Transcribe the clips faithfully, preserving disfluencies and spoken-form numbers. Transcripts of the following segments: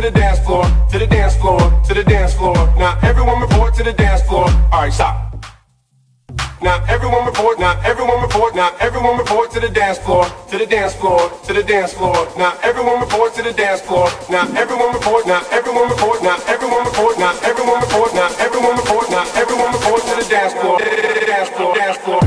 to the dance floor, to the dance floor, to the dance floor. Now everyone report to the dance floor. All right, stop. Now everyone report, now everyone report, now everyone report to the dance floor, to the dance floor, to the dance floor. Now everyone report to the dance floor. Now everyone report, now everyone report, now everyone report, now everyone report, now everyone report, now everyone report to the dance floor, dance floor, dance floor.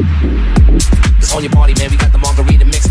It's on your body, man. We got the margarita mix.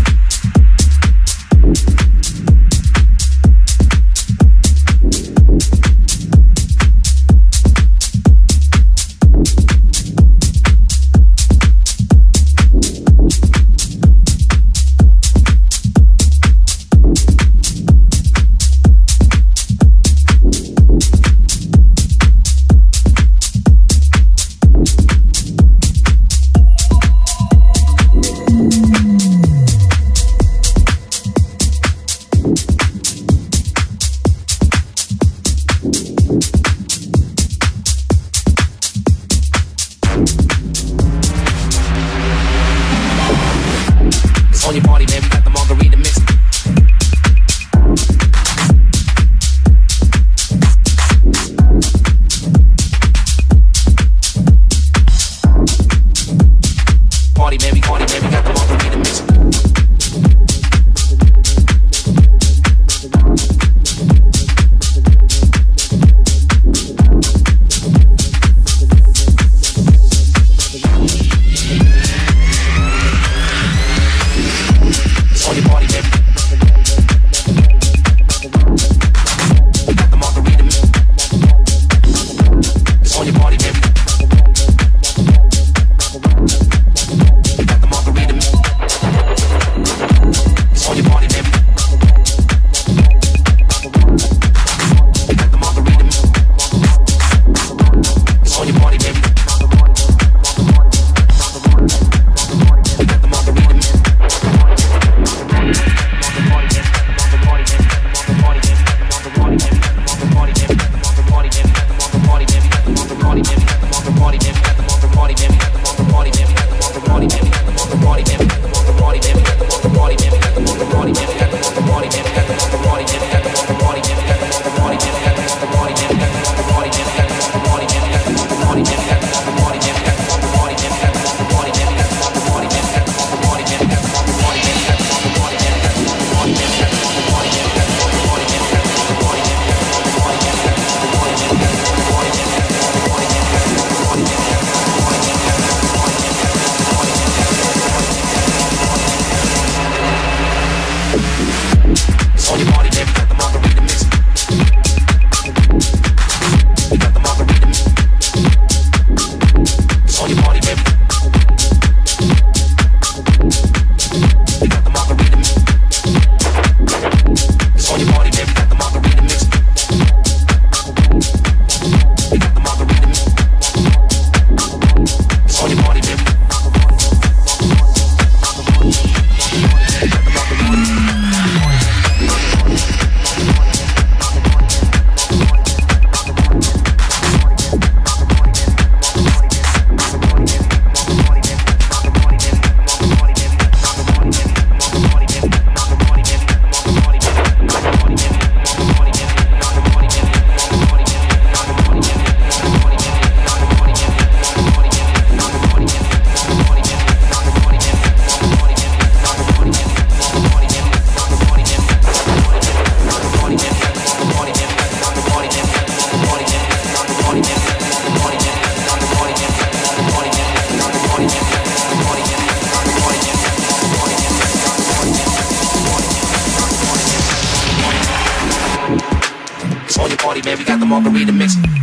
On your body, man, we got the margarita mix. Party, man, we party, man, we got the margarita mix. Party, man, we got the margarita mix.